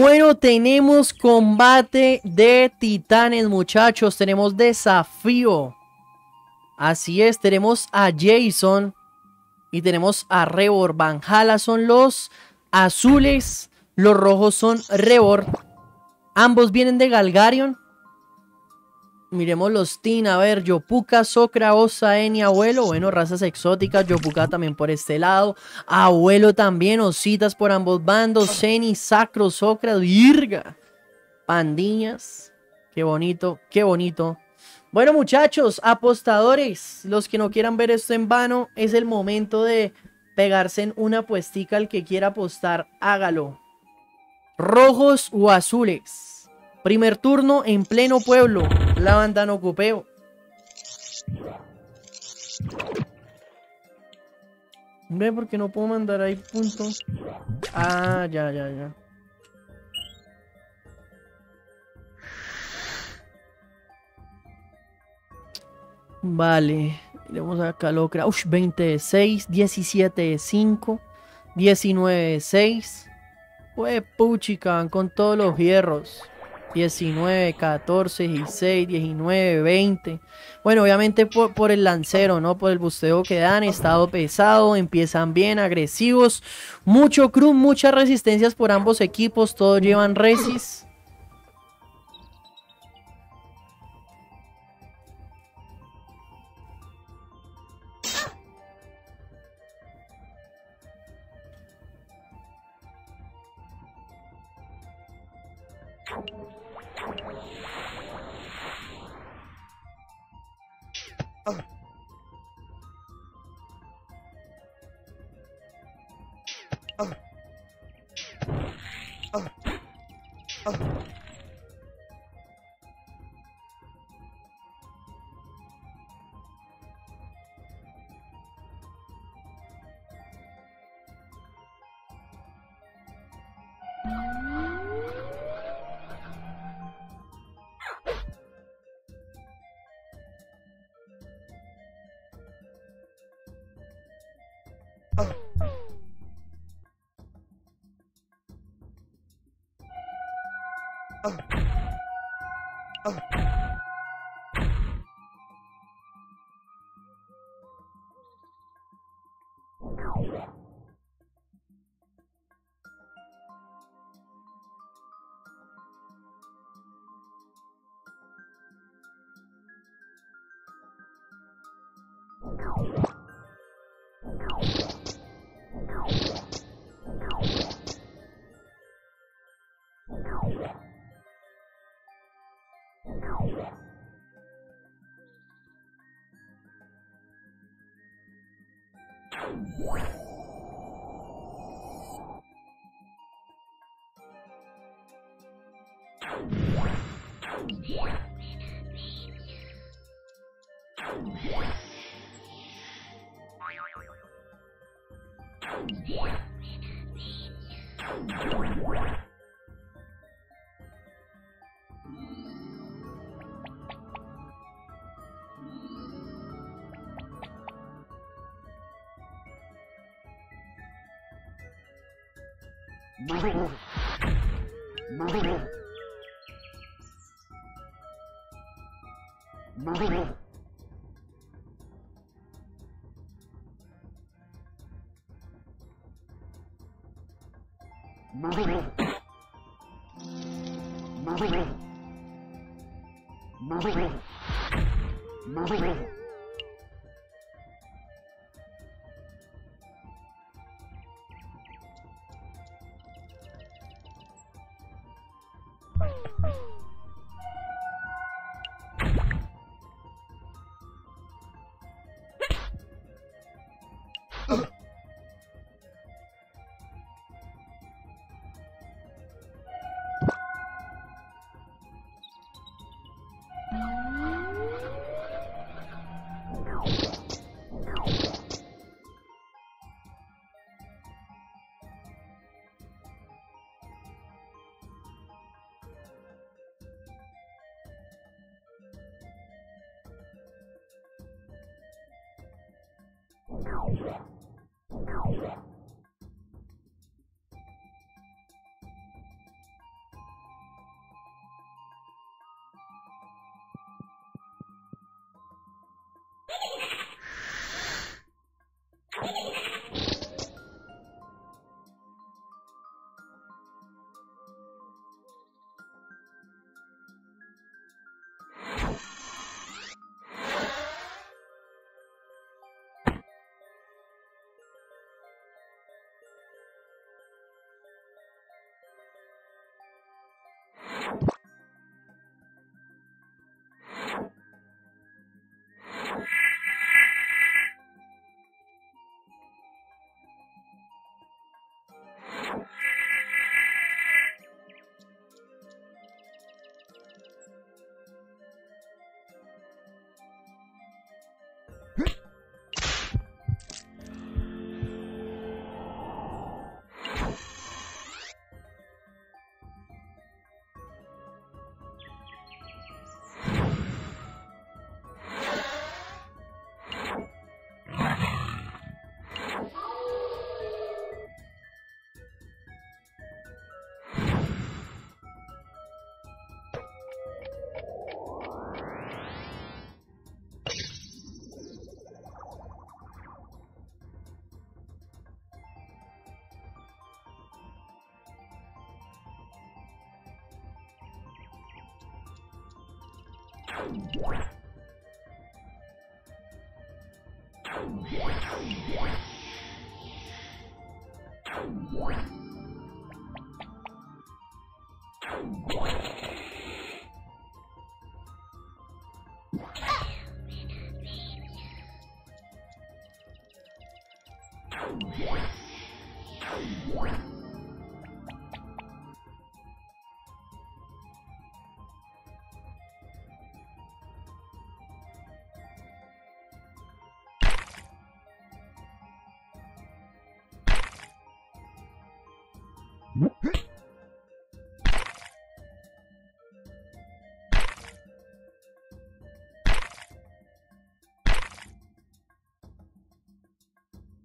Bueno, tenemos combate de titanes, muchachos. Tenemos desafío. Así es, tenemos a Jeison y tenemos a Rebor. Van Hala son los azules, los rojos son Rebor. Ambos vienen de Galgarion. Miremos los team, a ver, Yopuka, Socra, Osa, Eni, Abuelo. Bueno, razas exóticas, Yopuka también por este lado, Abuelo también, ositas por ambos bandos, Zeni, Sacro, Socra, Virga, Pandillas. Qué bonito, qué bonito. Bueno, muchachos, apostadores, los que no quieran ver esto en vano, es el momento de pegarse en una apuestica. El que quiera apostar, hágalo. Rojos o azules. Primer turno en pleno pueblo. La banda no copeo. Ve, porque no puedo mandar ahí puntos. Ah, ya. Vale. Iremos acá, Locra. Ush, 20 de 6. 17 de 5. 19 de 6. Pues puchica, van con todos los hierros. 19, 14, 16, 19, 20. Bueno, obviamente por el lancero, ¿no? Por el busteo que dan. Estado pesado, empiezan bien, agresivos. Mucho cruz, muchas resistencias por ambos equipos. Todos llevan resis.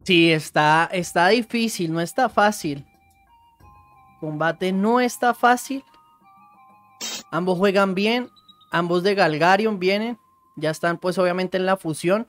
Sí, está difícil, no está fácil. Combate no está fácil. Ambos juegan bien. Ambos de Galgarion vienen. Ya están pues obviamente en la fusión.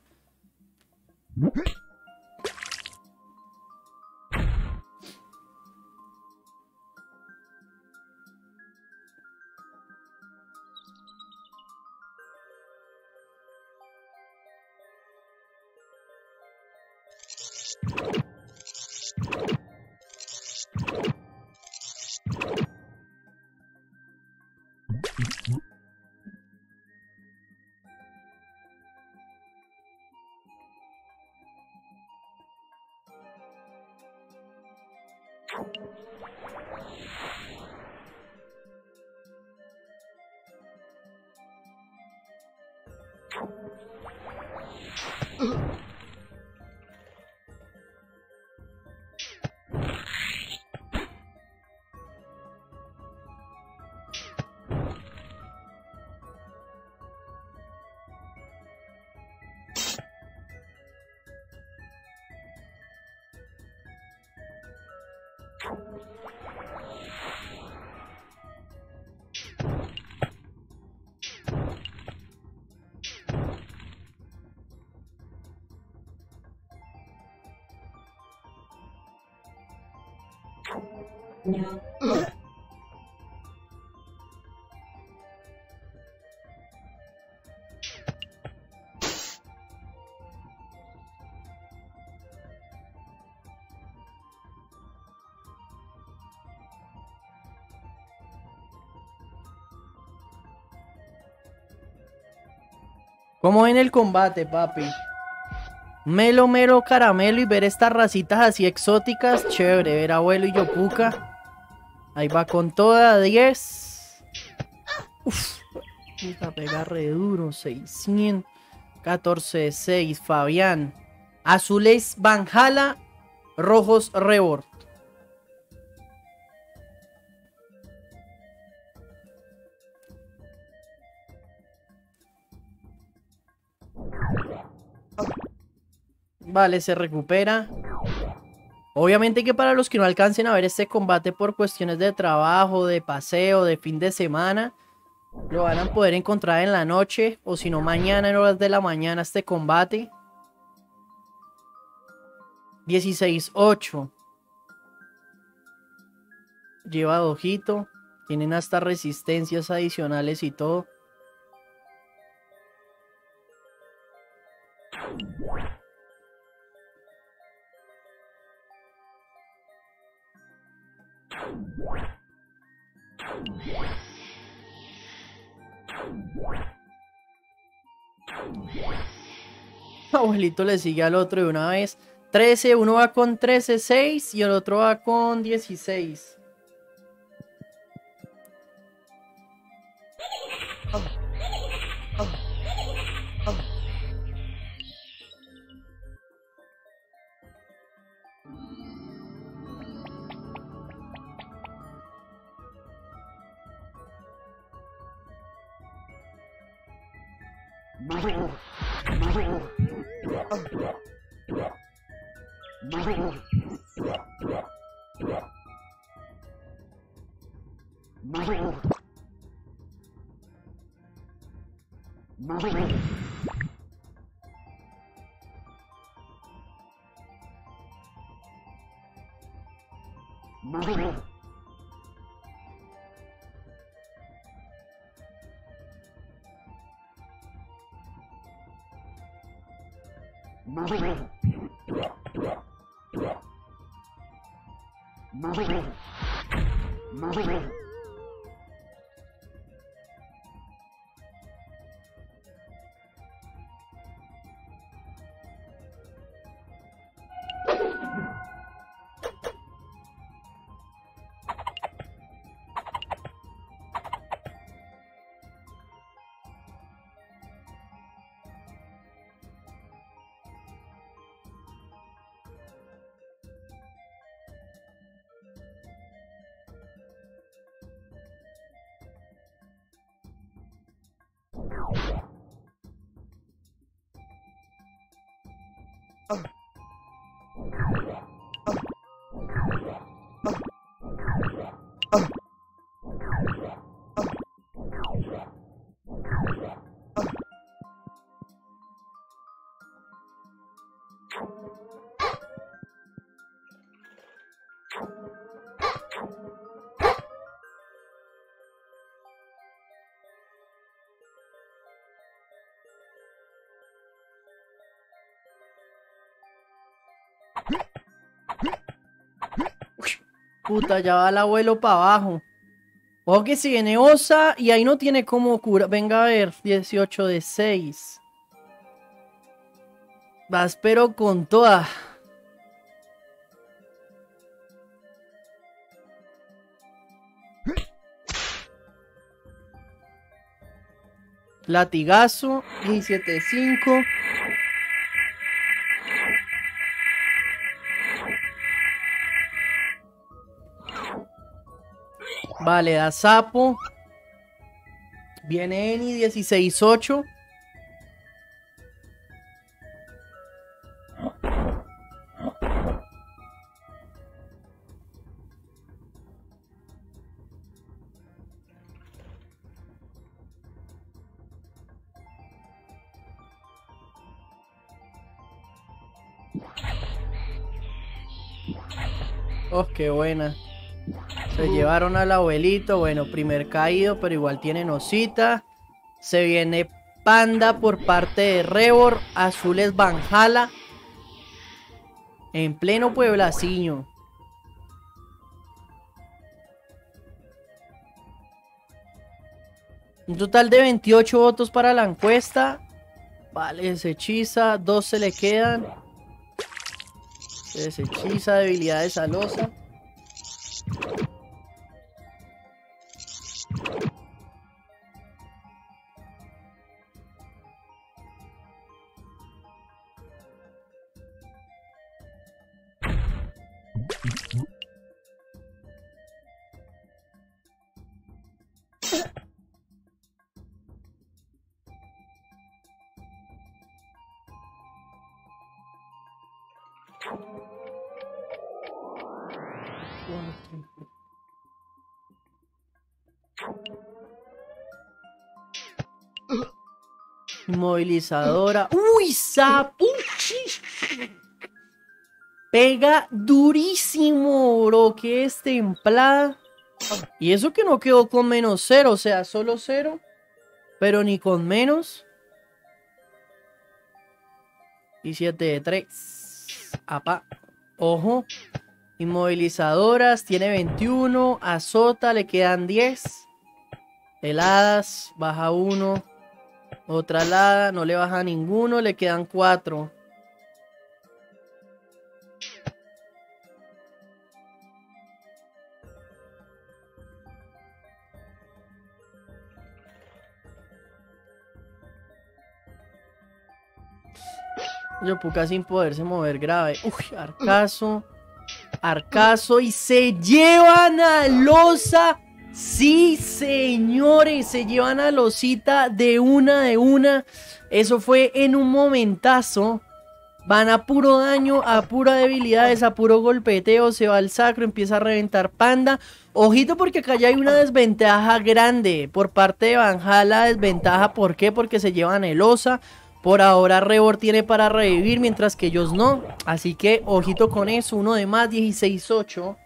¿Cómo ven el combate, papi? Melo, melo, caramelo, y ver estas racitas así exóticas. Chévere, ver a Abuelo y Yopuka. Ahí va con toda, 10. Uf, puta, pega re duro, 600. 14 de 6, Fabián. Azules, Van Hala. Rojos, Rebor. Vale, se recupera. Obviamente que para los que no alcancen a ver este combate por cuestiones de trabajo, de paseo, de fin de semana, lo van a poder encontrar en la noche, o si no mañana en horas de la mañana este combate. 16-8. Lleva ojito. Tienen hasta resistencias adicionales y todo. Abuelito le sigue al otro de una vez. 13, uno va con 13, 6 y el otro va con 16. Puta, ya va el abuelo para abajo. Ojo que si viene Osa y ahí no tiene como cura. Venga a ver, 18 de 6. Vas pero con toda. Latigazo, 17 de 5. Vale, da sapo. Viene Eni, 16-8. Oh, qué buena. Se llevaron al abuelito, bueno, primer caído, pero igual tienen osita. Se viene panda por parte de Rebor, azules Van Hala. En pleno pueblaciño. Un total de 28 votos para la encuesta. Vale, se hechiza, 2 se le quedan. Se deshechiza, debilidades a Osa. Movilizadora. ¡Uy, sapuchi! Pega durísimo, bro. Que es templada. Y eso que no quedó con menos 0. O sea, solo 0. Pero ni con menos. Y 7 de 3. Apa. Ojo. Inmovilizadoras. Tiene 21. Azota. Le quedan 10. Heladas. Baja 1. Otra helada, no le baja a ninguno, le quedan 4. Yopuka sin poderse mover grave. Uy, arcazo. Arcazo y se llevan a Losa. Sí, señores, se llevan a Losita de una. Eso fue en un momentazo. Van a puro daño, a pura debilidades, a puro golpeteo. Se va al sacro, empieza a reventar Panda. Ojito porque acá ya hay una desventaja grande por parte de Van Hala. Desventaja, ¿por qué? Porque se llevan el Osa. Por ahora Rebor tiene para revivir, mientras que ellos no. Así que ojito con eso, uno de más, 16-8.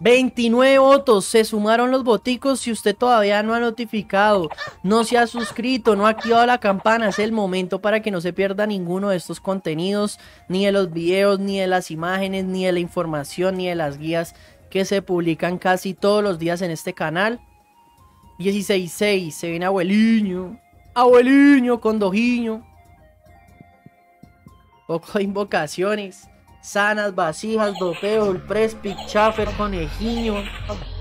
¡29 votos! Se sumaron los boticos. Si usted todavía no ha notificado, no se ha suscrito, no ha activado la campana, es el momento para que no se pierda ninguno de estos contenidos, ni de los videos, ni de las imágenes, ni de la información, ni de las guías que se publican casi todos los días en este canal. 16-6, se viene Abueliño. Abueliño, Condojiño. Poco de invocaciones. Sanas, vasijas, dopeol, prespic, chafer, conejiño,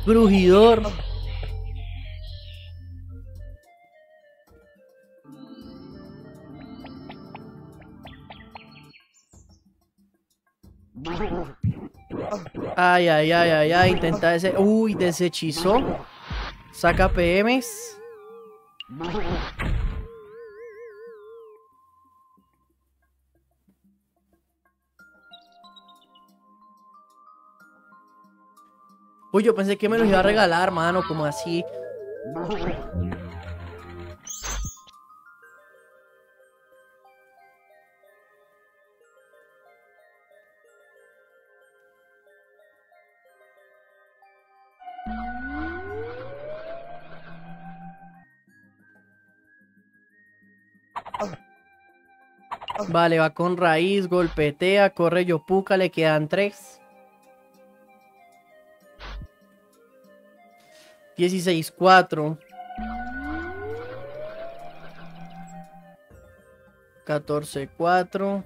brujidor. Ay, ay, ay, ay, ay, intenta ese. Uy, deshechizó. Saca PMs. Uy, yo pensé que me los iba a regalar, mano, como así. Vale, va con raíz, golpetea, corre Yopuka, le quedan 3. 16-4, 14-4.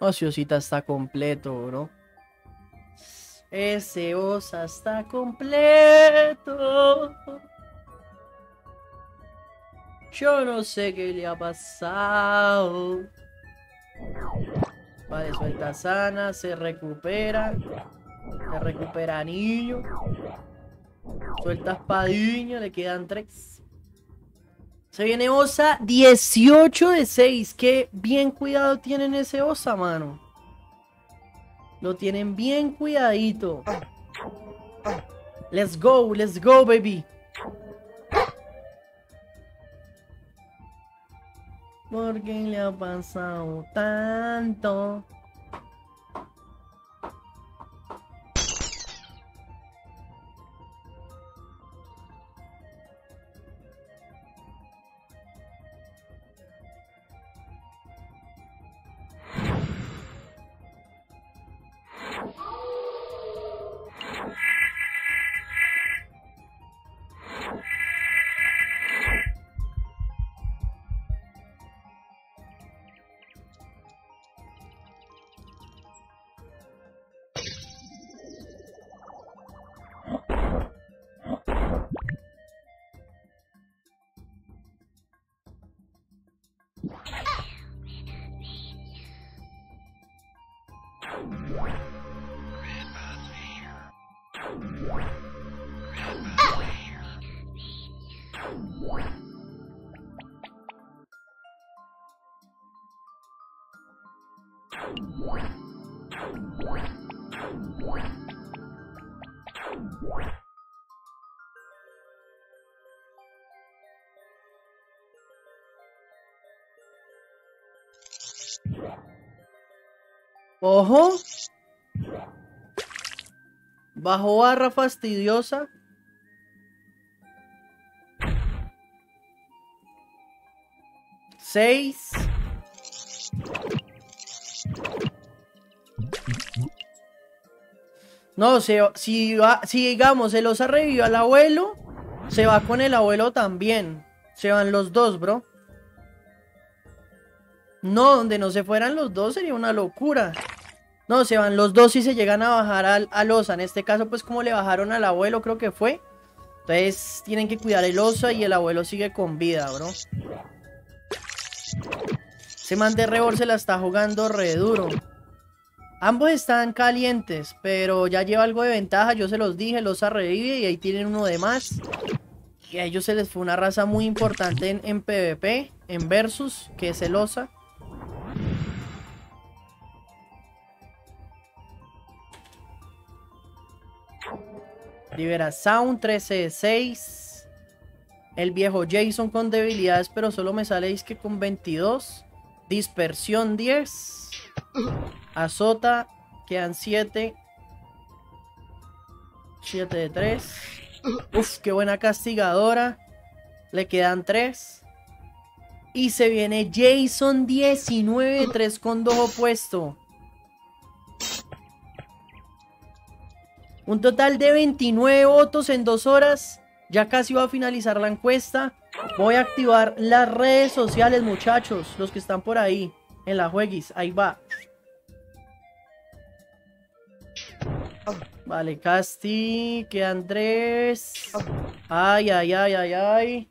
Ociosita está completo, bro. Ese Osa está completo. Yo no sé qué le ha pasado. Vale, suelta sana, se recupera. Se recupera anillo. Suelta espadiño. Le quedan 3. Se viene Osa. 18-6. Qué bien cuidado tienen ese Osa, mano. Lo tienen bien cuidadito. Let's go, baby. ¿Por qué le ha pasado tanto? Ojo. Bajo barra fastidiosa. Seis. No, si digamos el Osa revivió al abuelo, se va con el abuelo también. Se van los dos, bro. No, donde no se fueran los dos sería una locura. No, se van los dos y se llegan a bajar al Osa. En este caso, pues como le bajaron al abuelo, creo que fue. Entonces tienen que cuidar el Osa y el abuelo sigue con vida, bro. Ese man de Rebor se la está jugando re duro. Ambos están calientes, pero ya lleva algo de ventaja. Yo se los dije, el Osa revive y ahí tienen uno de más. Y a ellos se les fue una raza muy importante en PvP, en Versus, que es el Osa. Libera Sound, 13 de 6. El viejo Jeison con debilidades, pero solo me sale es que con 22. Dispersión 10. Azota, quedan 7. 7 de 3. Uf, qué buena castigadora. Le quedan 3. Y se viene Jeison 19, 3 con 2 opuesto. Un total de 29 votos en 2 horas. Ya casi va a finalizar la encuesta. Voy a activar las redes sociales, muchachos. Los que están por ahí en la jueguis. Ahí va. Vale, Casti. Quedan 3. Ay, ay, ay, ay, ay.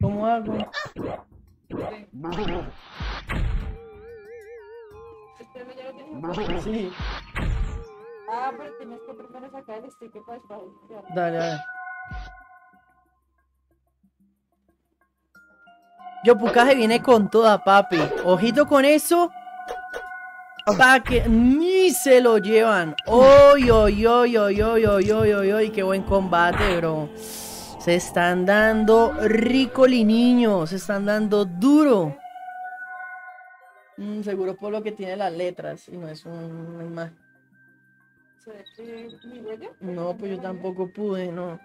¿Cómo hago? Sí. Ah, pero tienes que primero sacar el stick para después. Dale, a ver. Yopuka se viene con toda, papi. Ojito con eso. Pa' que ni se lo llevan. ¡Oy, oy, oy, oy, oy, oy, oy, oy, oy! ¡Qué buen combate, bro! Se están dando rico, li niño. Se están dando duro. Seguro por lo que tiene las letras. Y no es una imagen. No, pues yo tampoco pude, no.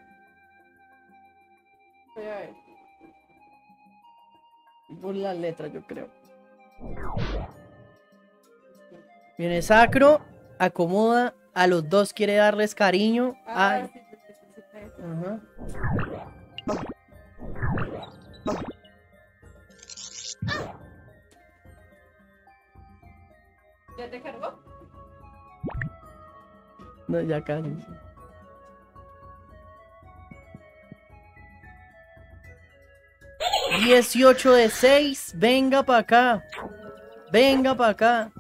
Por las letras, yo creo. Viene Sacro, acomoda, a los dos quiere darles cariño. Ay. Ajá. ¿Ya te cargó? No, ya casi. 18 de 6. Venga para acá. Venga para acá.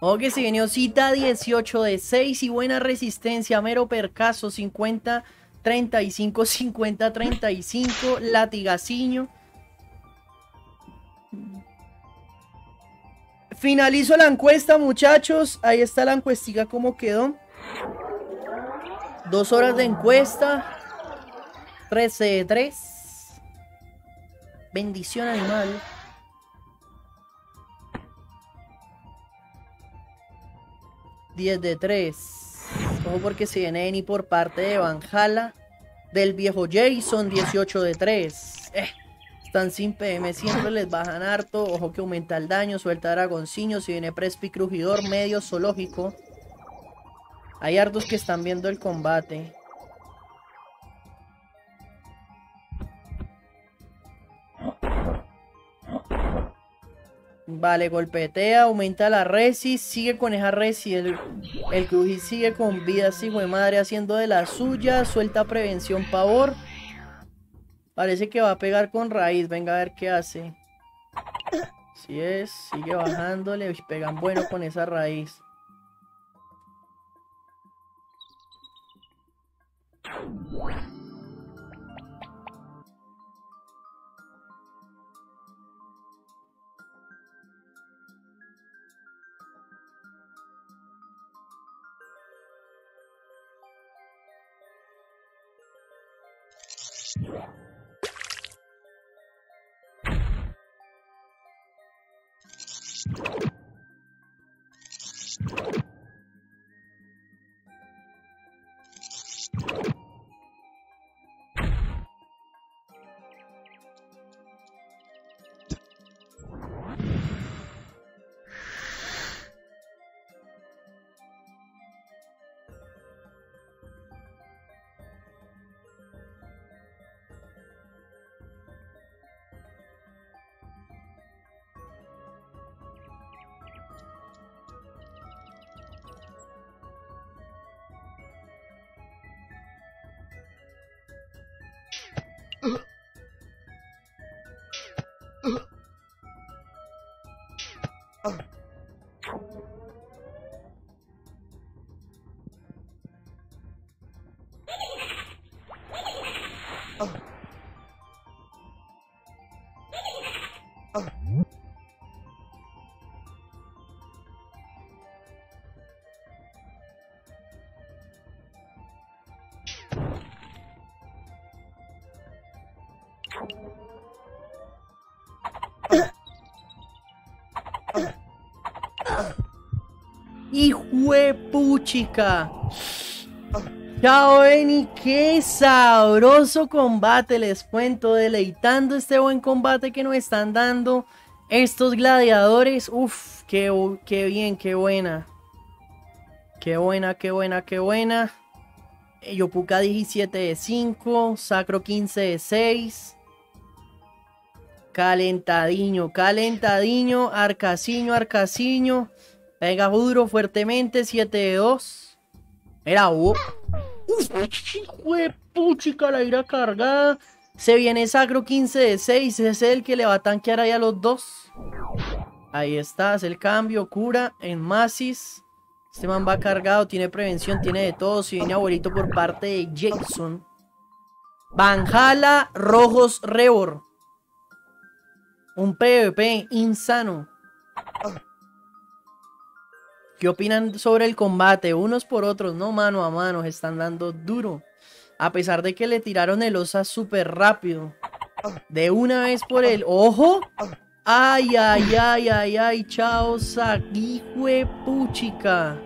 Ok, se viene Osita 18 de 6 y buena resistencia. Mero percaso 50, 35, 50, 35. Latigaciño. Finalizo la encuesta, muchachos. Ahí está la encuestica como quedó. 2 horas de encuesta. 13 de 3. Bendición animal. De 3. Ojo porque se viene Eni por parte de Van Hala. Del viejo Jeison 18 de 3. Están sin PM, siempre les bajan harto. Ojo que aumenta el daño, suelta dragoncillo. Se viene Prespi Crujidor, medio zoológico. Hay hartos que están viendo el combate. Vale, golpetea, aumenta la resi, sigue con esa resi, el Crujid sigue con vida, así hijo de madre haciendo de la suya, suelta prevención pavor, parece que va a pegar con raíz, venga a ver qué hace, así es, sigue bajándole, pegan bueno con esa raíz. Huepuchica. Chao, Eni. Qué sabroso combate, les cuento. Deleitando este buen combate que nos están dando estos gladiadores. Uf, qué bien, qué buena. Qué buena, qué buena, qué buena. Yopuka 17 de 5. Sacro 15 de 6. Calentadiño, calentadiño. Arcasiño, arcasiño. Pega duro fuertemente, 7 de 2. Era hubo. Juepuchica, la ira cargada. Se viene Sacro 15 de 6. Ese es el que le va a tanquear ahí a los dos. Ahí está, hace el cambio. Cura en Masis. Este man va cargado, tiene prevención, tiene de todo. Se viene Abuelito por parte de Jeison. Van Hala, Rojos, Rebor. Un PvP insano. ¿Qué opinan sobre el combate? Unos por otros, no, mano a mano, se están dando duro. A pesar de que le tiraron el Osa súper rápido. De una vez por el ojo. Ay, ay, ay, ay, ay, chao, saguijuepuchica.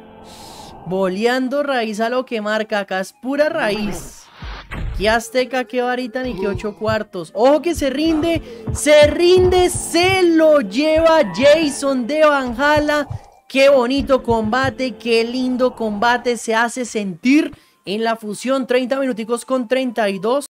Boleando raíz a lo que marca, acá es pura raíz. Qué azteca, qué varita, ni qué 8 cuartos. Ojo que se rinde, se rinde, se lo lleva Jeison de Van Hala. Qué bonito combate, qué lindo combate se hace sentir en la fusión. 30 minuticos con 32.